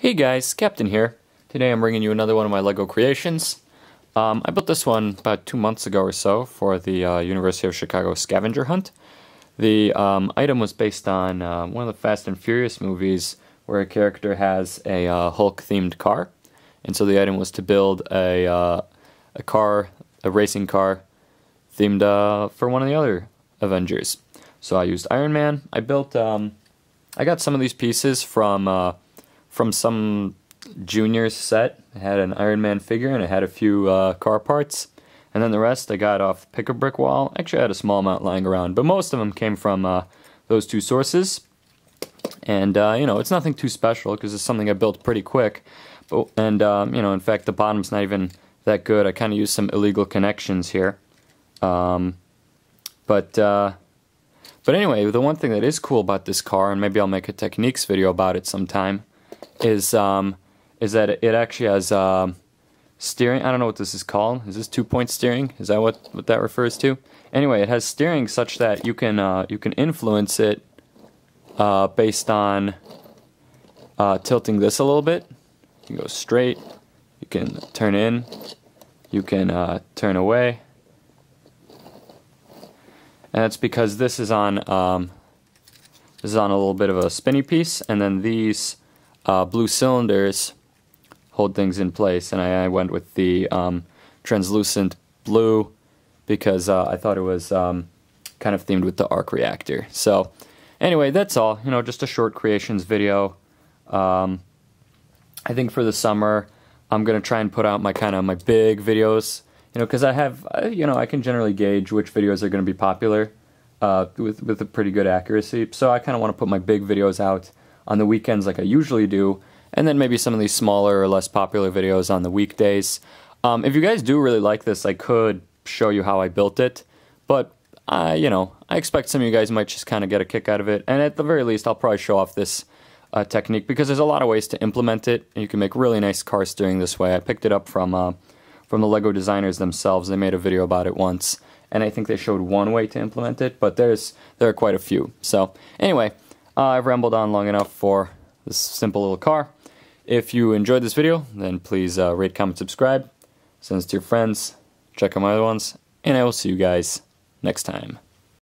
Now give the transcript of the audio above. Hey guys, Captain here. Today I'm bringing you another one of my Lego creations. I built this one about 2 months ago or so for the University of Chicago scavenger hunt. The item was based on one of the Fast and Furious movies where a character has a Hulk-themed car. And so the item was to build a racing car, themed for one of the other Avengers. So I used Iron Man. I got some of these pieces from some junior's set. It had an Iron Man figure and it had a few car parts, and then the rest I got off Pick a Brick Wall. Actually I had a small amount lying around, but most of them came from those two sources. And you know, it's nothing too special because it's something I built pretty quick, you know, in fact the bottom's not even that good. I kind of used some illegal connections here, but anyway, the one thing that is cool about this car, and maybe I'll make a techniques video about it sometime, is that it actually has steering. I don't know what this is called. Is this two-point steering? Is that what that refers to? Anyway, it has steering such that you can influence it based on tilting this a little bit. You can go straight. You can turn in. You can turn away. And that's because this is on a little bit of a spinny piece, and then these blue cylinders hold things in place, and I went with the translucent blue because I thought it was kind of themed with the arc reactor. So anyway, that's all, you know, just a short creations video. I think for the summer I'm gonna try and put out my my big videos, you know, because I have, you know, I can generally gauge which videos are gonna be popular with a pretty good accuracy, so I kind of want to put my big videos out on the weekends like I usually do, and then maybe some of these smaller or less popular videos on the weekdays. If you guys do really like this, I could show you how I built it, but you know, I expect some of you guys might just kind of get a kick out of it, and at the very least I'll probably show off this technique because there's a lot of ways to implement it, and you can make really nice car steering this way. I picked it up from the Lego designers themselves. They made a video about it once, and I think they showed one way to implement it, but there are quite a few. So anyway, I've rambled on long enough for this simple little car. If you enjoyed this video, then please rate, comment, subscribe, send this to your friends, check out my other ones, and I will see you guys next time.